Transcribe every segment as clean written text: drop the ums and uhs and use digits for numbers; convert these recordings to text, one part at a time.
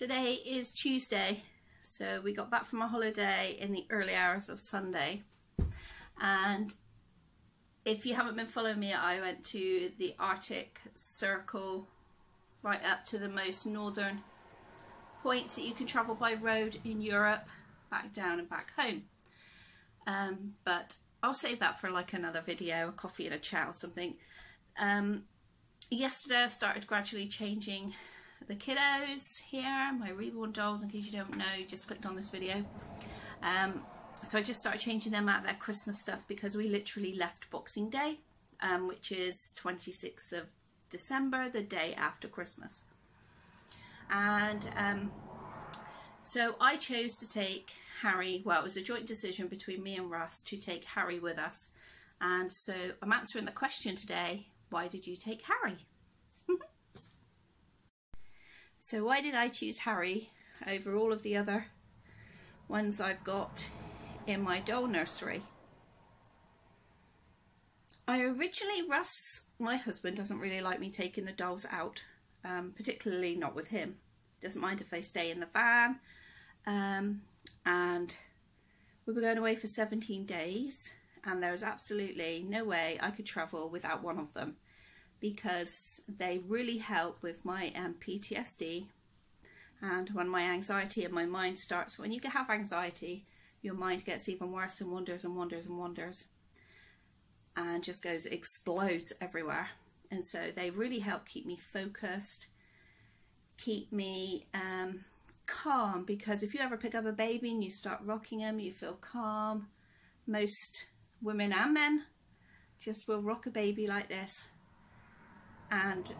Today is Tuesday, so we got back from our holiday in the early hours of Sunday. And if you haven't been following me, I went to the Arctic Circle, right up to the most northern points that you can travel by road in Europe, back down and back home. But I'll save that for like another video, a coffee and a chat or something. Yesterday I started gradually changing the kiddos here, my reborn dolls, in case you don't know, you just clicked on this video. So I just started changing them out of their Christmas stuff because we literally left Boxing Day, which is 26th of December, the day after Christmas. And so I chose to take Harry, well, it was a joint decision between me and Russ to take Harry with us. And so I'm answering the question today, why did you take Harry? So why did I choose Harry over all of the other ones I've got in my doll nursery? I originally, Russ, my husband, doesn't really like me taking the dolls out, particularly not with him. Doesn't mind if they stay in the van. And we were going away for 17 days and there was absolutely no way I could travel without one of them, because they really help with my PTSD and when my anxiety and my mind starts. When you have anxiety, your mind gets even worse and wanders and wanders and wanders and just goes, explodes everywhere. And so they really help keep me focused, keep me calm, because if you ever pick up a baby and you start rocking them, you feel calm. Most women and men just will rock a baby like this, and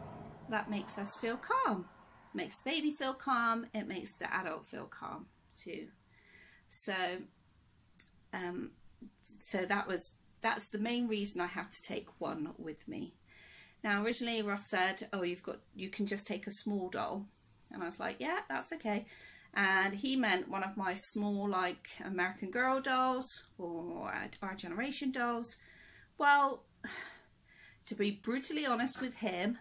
that makes us feel calm. Makes the baby feel calm, it makes the adult feel calm too. So that's the main reason I had to take one with me. Now originally Ross said, oh, you can just take a small doll, and I was like, yeah, that's okay. And he meant one of my small, like, American Girl dolls or Our Generation dolls. Well, to be brutally honest with him,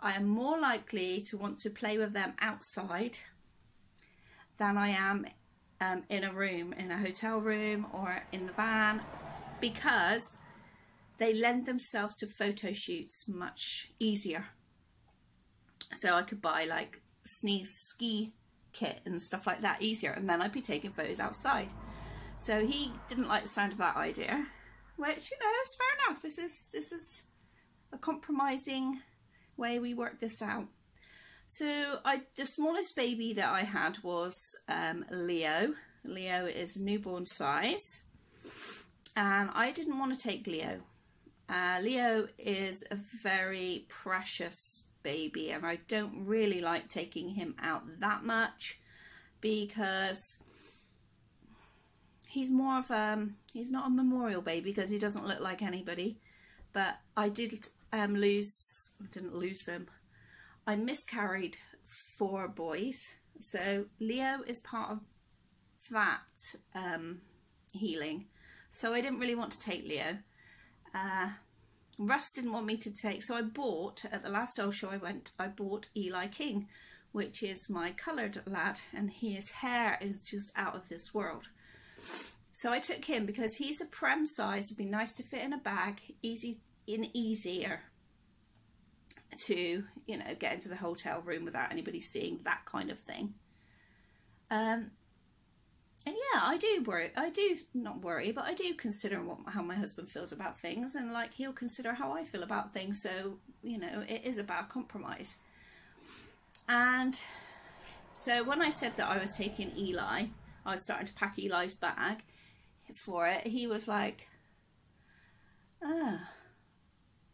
I am more likely to want to play with them outside than I am in a room, in a hotel room or in the van, because they lend themselves to photo shoots much easier. So I could buy like ski kit and stuff like that easier, and then I'd be taking photos outside. So he didn't like the sound of that idea, which, you know, is fair enough. This is a compromising way we worked this out. So the smallest baby that I had was Leo. Leo is newborn size, and I didn't want to take Leo. Leo is a very precious baby, and I don't really like taking him out that much because he's more of he's not a memorial baby because he doesn't look like anybody. But I did I miscarried 4 boys, so Leo is part of that healing. So I didn't really want to take Leo. Russ didn't want me to take, so I bought, at the last doll show I went, I bought Eli King, which is my coloured lad, and his hair is just out of this world. So I took him because he's a prem size, it'd be nice to fit in a bag, easier to, you know, get into the hotel room without anybody seeing, that kind of thing. And yeah, I do consider how my husband feels about things, and like he'll consider how I feel about things. So, you know, it is about compromise. And so when I said that I was taking Eli, I was starting to pack Eli's bag for it. He was like,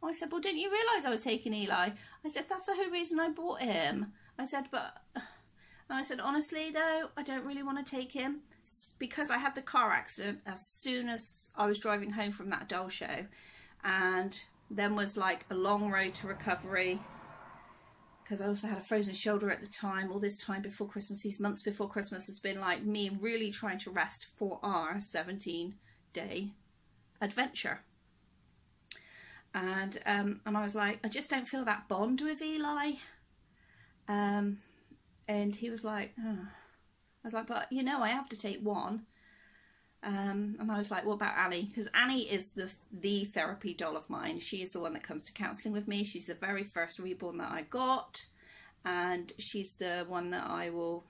I said, well, didn't you realise I was taking Eli? I said, that's the whole reason I bought him. I said, honestly though, I don't really want to take him, because I had the car accident as soon as I was driving home from that doll show, and then was like a long road to recovery, because I also had a frozen shoulder at the time. All this time before Christmas, these months before Christmas, has been like me really trying to rest for our 17-day adventure. And I was like, I just don't feel that bond with Eli. And he was like, oh. I was like, but you know, I have to take one. And I was like, what about Annie? Because Annie is the therapy doll of mine. She is the one that comes to counselling with me. She's the very first reborn that I got. And she's the one that I will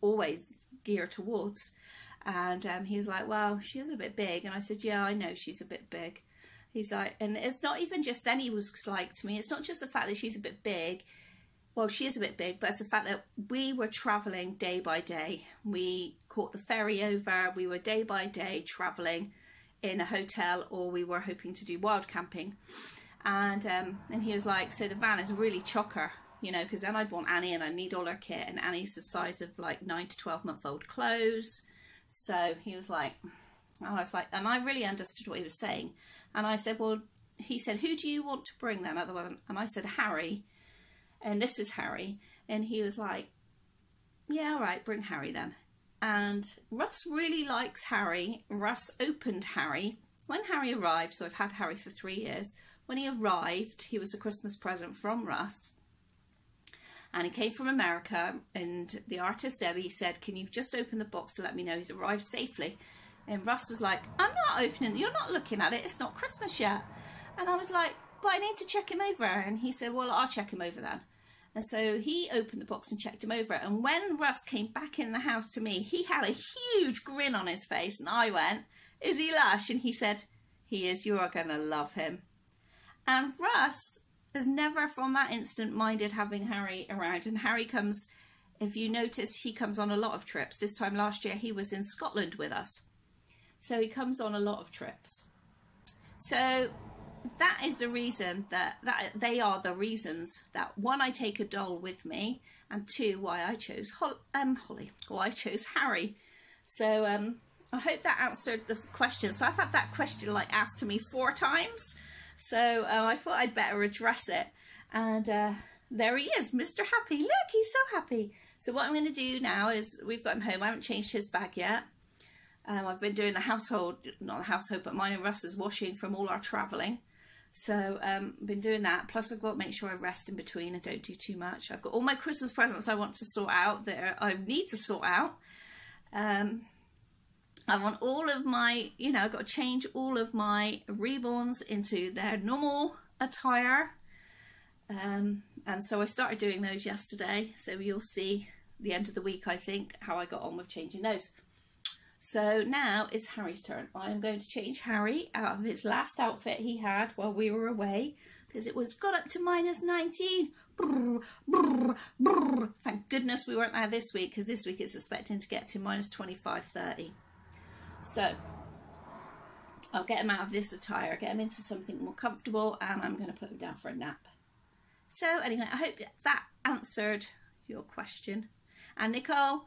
always gear towards. And he was like, well, she is a bit big. And I said, yeah, I know she's a bit big. He's like, and it's not even just then he was like to me, it's not just the fact that she's a bit big. Well, she is a bit big, but it's the fact that we were travelling day by day. We caught the ferry over, we were day by day travelling in a hotel, or we were hoping to do wild camping. And he was like, so the van is really chocker, you know, because then I'd want Annie and I need all her kit. And Annie's the size of like 9 to 12-month-old clothes. So he was like, and I was like, and I really understood what he was saying. And I said, well, he said, who do you want to bring then? And I said, Harry. And this is Harry. And he was like, yeah, all right, bring Harry then. And Russ really likes Harry. Russ opened Harry. When Harry arrived, so I've had Harry for 3 years. When he arrived, he was a Christmas present from Russ. And he came from America. And the artist, Debbie, said, can you just open the box to let me know he's arrived safely? And Russ was like, I'm not opening, you're not looking at it. It's not Christmas yet. And I was like, but I need to check him over. And he said, well, I'll check him over then. And so he opened the box and checked him over. And when Russ came back in the house to me, he had a huge grin on his face. And I went, is he lush? And he said, he is. You are going to love him. And Russ has never from that instant minded having Harry around. And Harry comes, if you notice, he comes on a lot of trips. This time last year, he was in Scotland with us. So he comes on a lot of trips. So that is the reason that they are the reasons that, one, I take a doll with me, and two, why I chose Holly, or I chose Harry. So I hope that answered the question. So I've had that question like asked to me 4 times. So I thought I'd better address it. And there he is, Mr. Happy. Look, he's so happy. So what I'm going to do now is, we've got him home. I haven't changed his bag yet. I've been doing the household, not the household, but mine and Russ's washing from all our travelling. So I've been doing that. Plus I've got to make sure I rest in between and don't do too much. I've got all my Christmas presents I want to sort out that I need to sort out. I want all of my, you know, I've got to change all of my reborns into their normal attire. And so I started doing those yesterday. So you'll see the end of the week, I think, how I got on with changing those. So now it's Harry's turn. I'm going to change Harry out of his last outfit he had while we were away, because it was got up to -19. Brr, brr, brr. Thank goodness we weren't there this week, because this week it's expecting to get to -25, 30. So I'll get him out of this attire, get him into something more comfortable, and I'm going to put him down for a nap. So anyway, I hope that answered your question. And Nicole,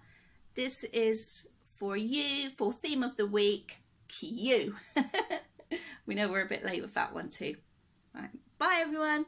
this is for you, for theme of the week, Q. We know we're a bit late with that one too. Right. Bye everyone.